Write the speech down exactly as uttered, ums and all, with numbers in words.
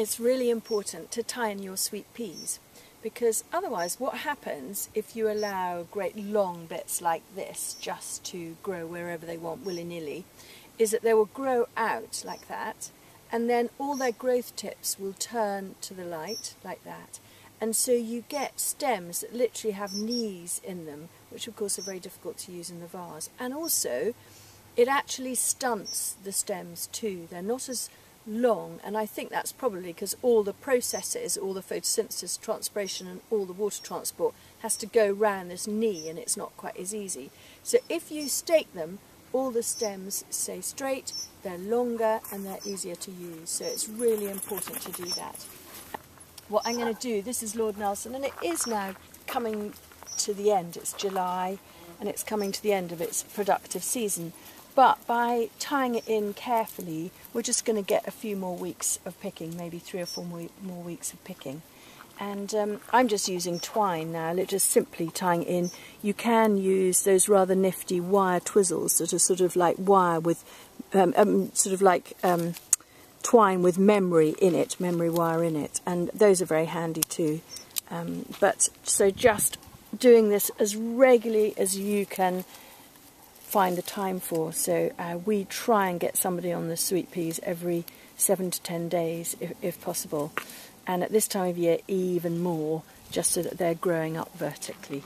it's really important to tie in your sweet peas, because otherwise what happens if you allow great long bits like this just to grow wherever they want willy-nilly is that they will grow out like that, and then all their growth tips will turn to the light like that, and so you get stems that literally have knees in them, which of course are very difficult to use in the vase. And also it actually stunts the stems too, they're not as long, and I think that's probably because all the processes, all the photosynthesis, transpiration and all the water transport has to go round this knee, and it's not quite as easy. So if you stake them, all the stems stay straight, they're longer and they're easier to use, so it's really important to do that. What I'm going to do, this is Lord Nelson, and it is now coming to the end, it's July and it's coming to the end of its productive season. But by tying it in carefully, we're just going to get a few more weeks of picking, maybe three or four more weeks of picking. And um, I'm just using twine now, just simply tying in. You can use those rather nifty wire twizzles that are sort of like wire with, um, um, sort of like um, twine with memory in it, memory wire in it. And those are very handy too. Um, but so just doing this as regularly as you can find the time for. So uh, we try and get somebody on the sweet peas every seven to ten days if, if possible. And at this time of year even more, just so that they're growing up vertically.